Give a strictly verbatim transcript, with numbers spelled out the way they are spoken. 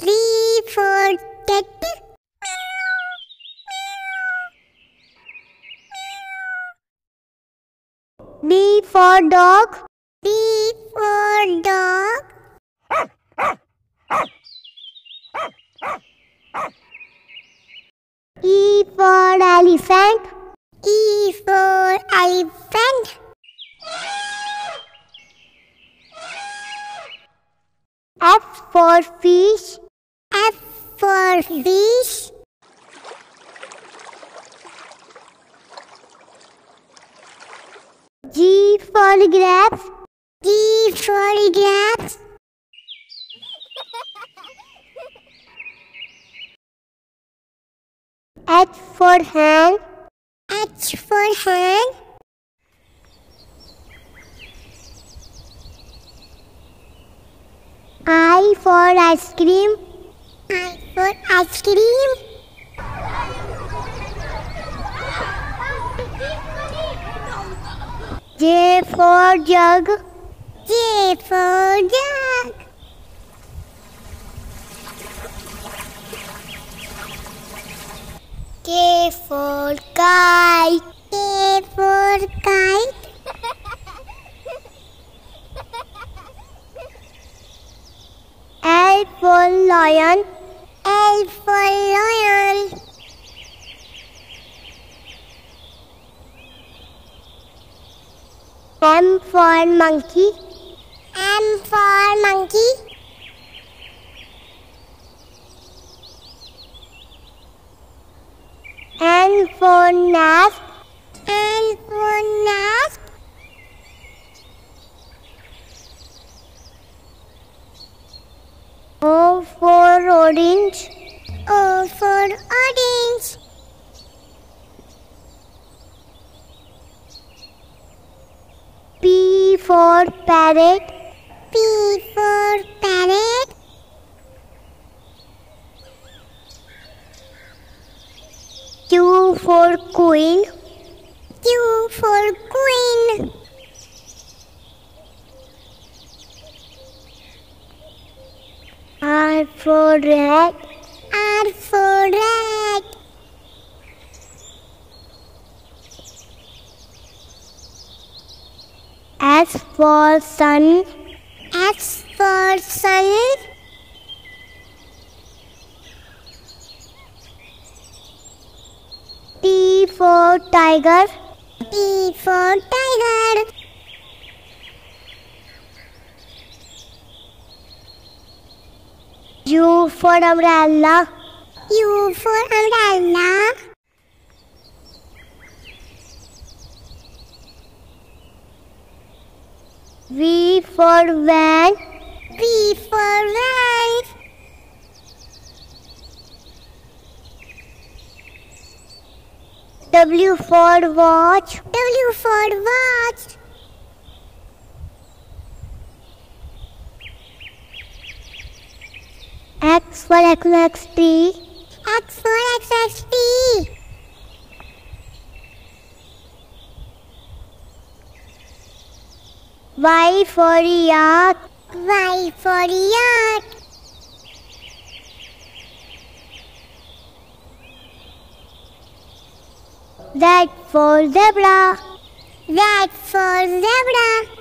C for cat. D for dog, D for dog. E for elephant, E for elephant. F for fish, F for fish. G for grapes, G for grapes. H for hand, H for hand. I for ice cream, I for ice cream. J for jug, J for jug. K for kite, K for kite. L for lion, L for lion. M for monkey, M for monkey. N for nest, N for nest. O for orange, O for orange. P for parrot, P for parrot. Q for queen, Q for queen. R for rat, R for rat. S for sun, S for sun. T for tiger, T for tiger. U for umbrella, U for umbrella. V for van, V for van. W for watch, W for watch. X for X X T, X for X X T. Y for yak, Y for yak. Z for zebra, Z for zebra.